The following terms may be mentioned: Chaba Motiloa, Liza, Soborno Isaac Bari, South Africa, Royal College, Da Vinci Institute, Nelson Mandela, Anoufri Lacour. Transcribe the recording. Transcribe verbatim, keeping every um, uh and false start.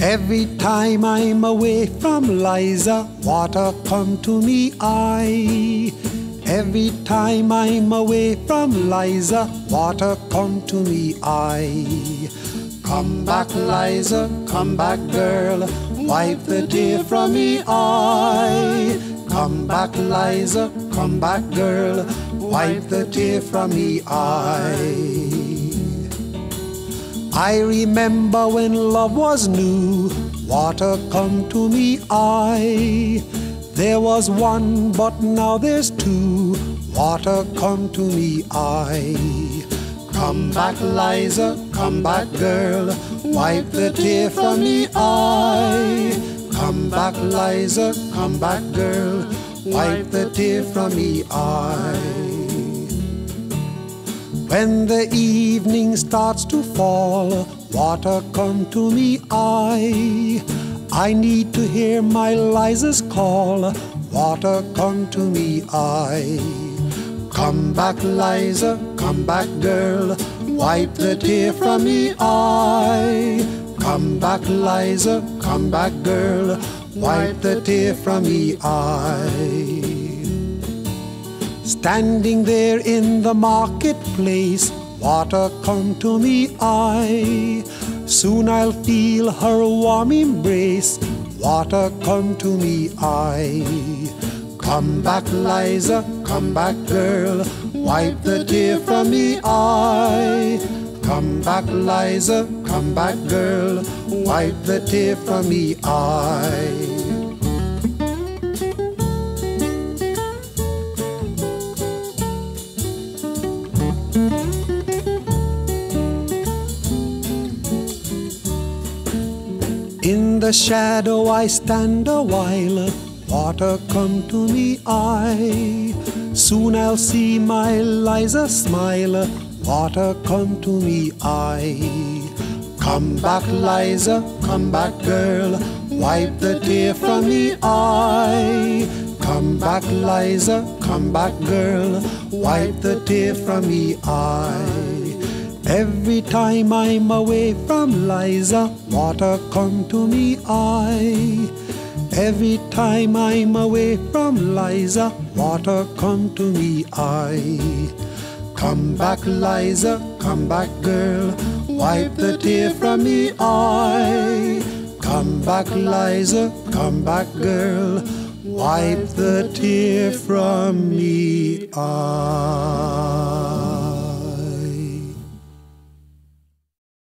Every time I'm away from Liza, water come to me eye. Every time I'm away from Liza, water come to me eye. Come back, Liza, come back, girl, wipe the tear from me eye. Come back, Liza, come back, girl, wipe the tear from me eye. I remember when love was new, water come to me eye. There was one, but now there's two, water come to me eye. Come back, Liza, come back, girl, wipe the tear from me eye. Come back, Liza, come back, girl, wipe the tear from me eye. When the evening starts to fall, water come to me eye. I need to hear my Liza's call, water come to me eye. Come back, Liza, come back, girl, wipe the tear from me eye. Come back, Liza, come back, girl, wipe the tear from me eye. Standing there in the marketplace, water come to me eye. Soon I'll feel her warm embrace, water come to me eye. Come back, Liza, come back, girl, wipe the tear from me eye. Come back, Liza, come back, girl, wipe the tear from me eye. In the shadow I stand a while, water come to me eye. Soon I'll see my Liza smile, water come to me eye. Come back, Liza, come back, girl, wipe the tear from me eye. Come back, Liza, come back, girl, wipe the tear from me eye. Every time I'm away from Liza, water come to me eye. Every time I'm away from Liza, water come to me eye. Come back, Liza, come back, girl, wipe the tear from me eye. Come back, Liza, come back, girl, wipe the tear from me eye.